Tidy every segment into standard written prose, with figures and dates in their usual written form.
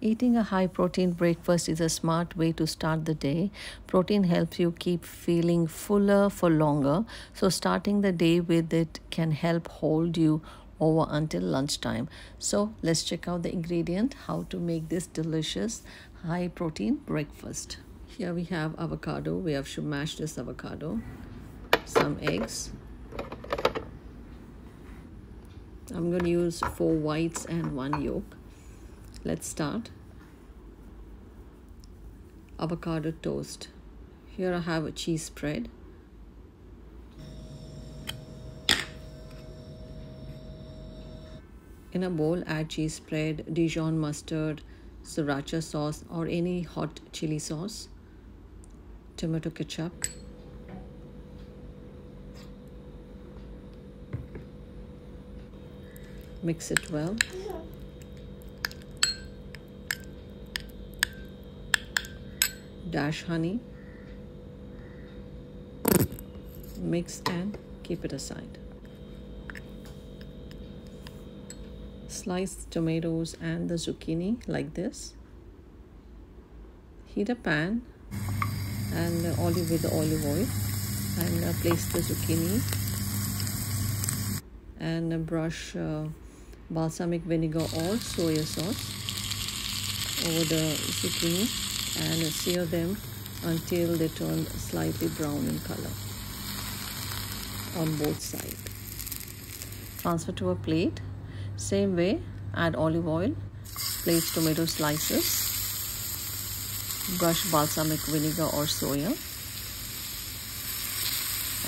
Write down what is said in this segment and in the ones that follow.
Eating a high-protein breakfast is a smart way to start the day. Protein helps you keep feeling fuller for longer, so starting the day with it can help hold you over until lunchtime. So let's check out the ingredient, how to make this delicious high-protein breakfast. Here we have avocado. We have to mash this avocado. Some eggs. I'm going to use 4 whites and 1 yolk. Let's start. Avocado toast. Here I have a cheese spread. In a bowl, add cheese spread, Dijon mustard, sriracha sauce or any hot chili sauce, tomato ketchup, mix it well. Dash honey, mix and keep it aside. Slice tomatoes and the zucchini like this. Heat a pan and with olive oil and place the zucchini and brush balsamic vinegar or soya sauce over the zucchini and sear them until they turn slightly brown in color on both sides. Transfer to a plate. Same way, add olive oil, place tomato slices, brush balsamic vinegar or soya,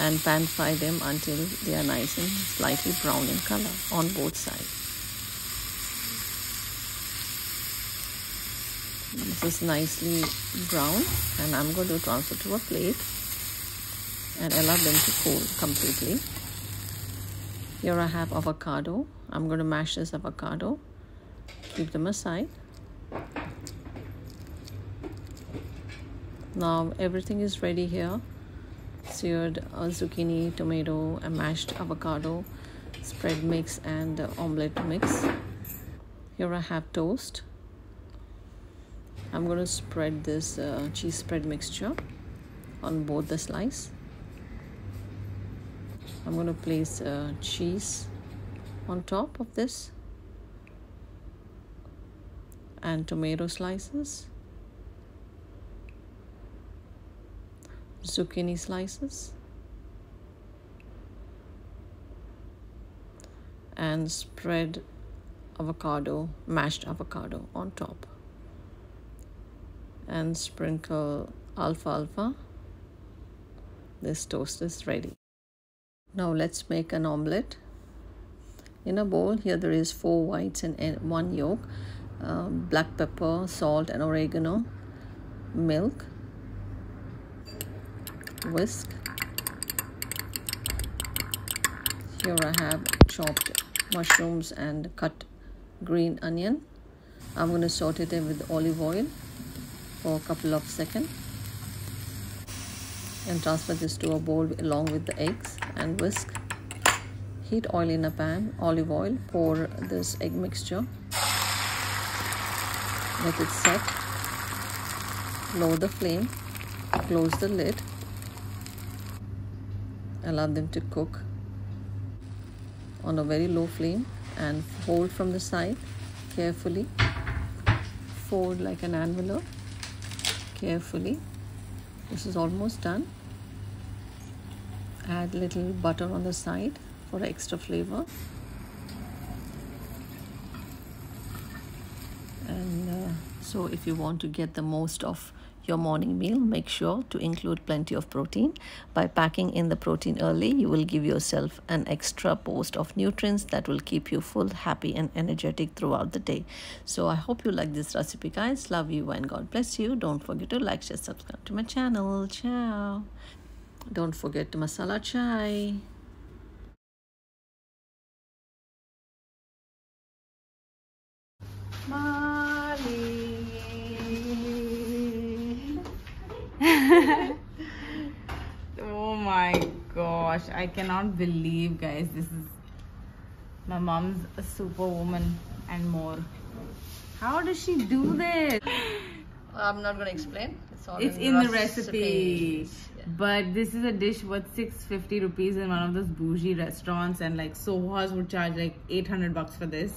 and pan fry them until they are nice and slightly brown in color on both sides. This is nicely brown and I'm going to transfer to a plate and allow them to cool completely. Here I have avocado. I'm going to mash this avocado. Keep them aside. Now everything is ready here. Seared zucchini, tomato, a mashed avocado, spread mix and omelette mix. Here I have toast. I'm going to spread this cheese spread mixture on both the slice. I'm going to place cheese on top of this and tomato slices, zucchini slices, and spread avocado, mashed avocado on top. And sprinkle alfalfa. This toast is ready. Now let's make an omelette. In a bowl, here there is 4 whites and 1 yolk, black pepper, salt and oregano, milk, whisk. Here I have chopped mushrooms and cut green onion. I'm going to saute them with olive oil for a couple of seconds and transfer this to a bowl along with the eggs and whisk. Heat oil in a pan, olive oil, pour this egg mixture, let it set, lower the flame, close the lid, allow them to cook on a very low flame and fold from the side carefully, fold like an envelope. Carefully. This is almost done. Add little butter on the side for extra flavor and so if you want to get the most of your morning meal, make sure to include plenty of protein. By packing in the protein early, you will give yourself an extra boost of nutrients that will keep you full, happy and energetic throughout the day. So I hope you like this recipe, guys. Love you and God bless you. Don't forget to like, share, subscribe to my channel. Ciao. Don't forget to masala chai. Oh my gosh, I cannot believe, guys, this is my mom's superwoman and more. How does she do this? I'm not going to explain. It's in the recipe. Yeah. But this is a dish worth 650 rupees in one of those bougie restaurants, and like Soha's would charge like 800 bucks for this.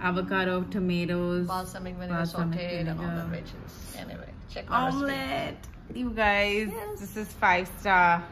Avocado, tomatoes, balsamic vinegar, sauteed, and all the riches. Anyway, check out the omelette. You guys, yes. This is 5-star.